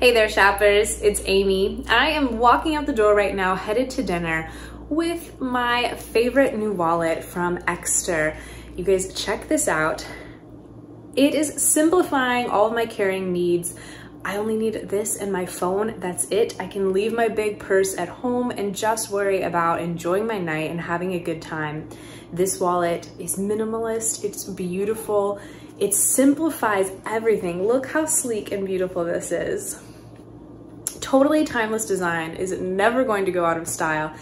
Hey there shoppers, it's Amy. I am walking out the door right now, headed to dinner with my favorite new wallet from Ekster. You guys check this out. It is simplifying all of my carrying needs. I only need this and my phone, that's it. I can leave my big purse at home and just worry about enjoying my night and having a good time. This wallet is minimalist, it's beautiful, it simplifies everything. Look how sleek and beautiful this is. Totally timeless design is never going to go out of style.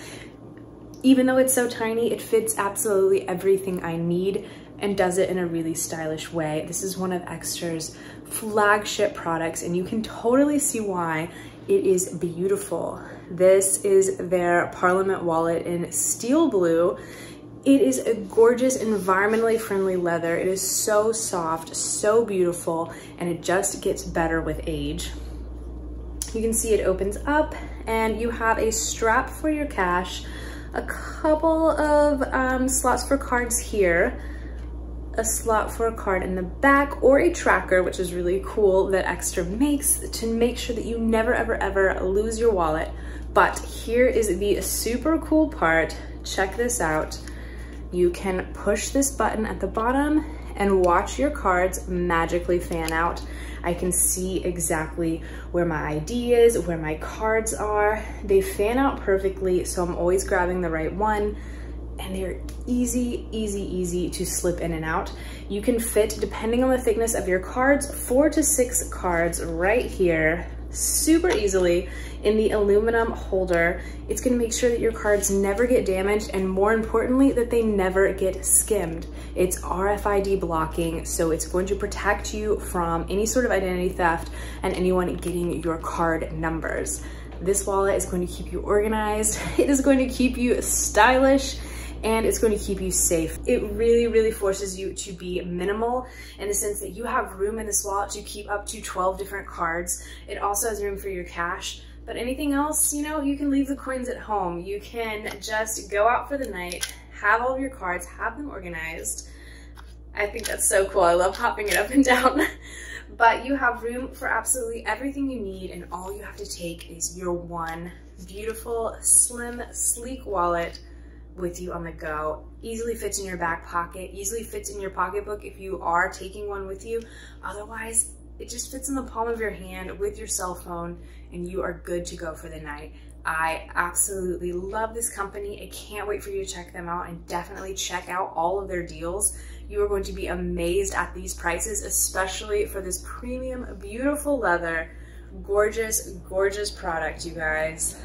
Even though it's so tiny, it fits absolutely everything I need and does it in a really stylish way. This is one of Ekster's flagship products and you can totally see why it is beautiful. This is their Parliament wallet in steel blue. It is a gorgeous, environmentally friendly leather. It is so soft, so beautiful, and it just gets better with age. You can see it opens up and you have a strap for your cash, a couple of slots for cards here, a slot for a card in the back, or a tracker, which is really cool that Ekster makes to make sure that you never ever lose your wallet. But here is the super cool part. Check this out. You can push this button at the bottom and watch your cards magically fan out. I can see exactly where my ID is, where my cards are. They fan out perfectly, so I'm always grabbing the right one. And they're easy to slip in and out. You can fit, depending on the thickness of your cards, 4 to 6 cards right here, super easily in the aluminum holder. It's gonna make sure that your cards never get damaged and more importantly, that they never get skimmed. It's RFID blocking, so it's going to protect you from any sort of identity theft and anyone getting your card numbers. This wallet is going to keep you organized. It is going to keep you stylish. And it's going to keep you safe. It really forces you to be minimal in the sense that you have room in this wallet to keep up to 12 different cards. It also has room for your cash, but anything else, you know, you can leave the coins at home. You can just go out for the night, have all of your cards, have them organized. I think that's so cool. I love popping it up and down. But you have room for absolutely everything you need and all you have to take is your one beautiful, slim, sleek wallet with you on the go. Easily fits in your back pocket, easily fits in your pocketbook if you are taking one with you. Otherwise, it just fits in the palm of your hand with your cell phone and you are good to go for the night. I absolutely love this company. I can't wait for you to check them out and definitely check out all of their deals. You are going to be amazed at these prices, especially for this premium, beautiful leather. Gorgeous product, you guys.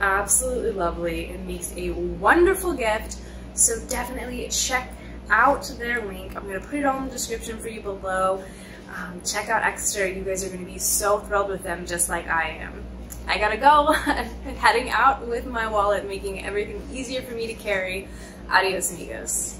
Absolutely lovely. It makes a wonderful gift, so definitely check out their link. I'm going to put it all in the description for you below. Check out Ekster. You guys are going to be so thrilled with them, just like I am. I gotta go. I'm heading out with my wallet, making everything easier for me to carry. Adios amigos.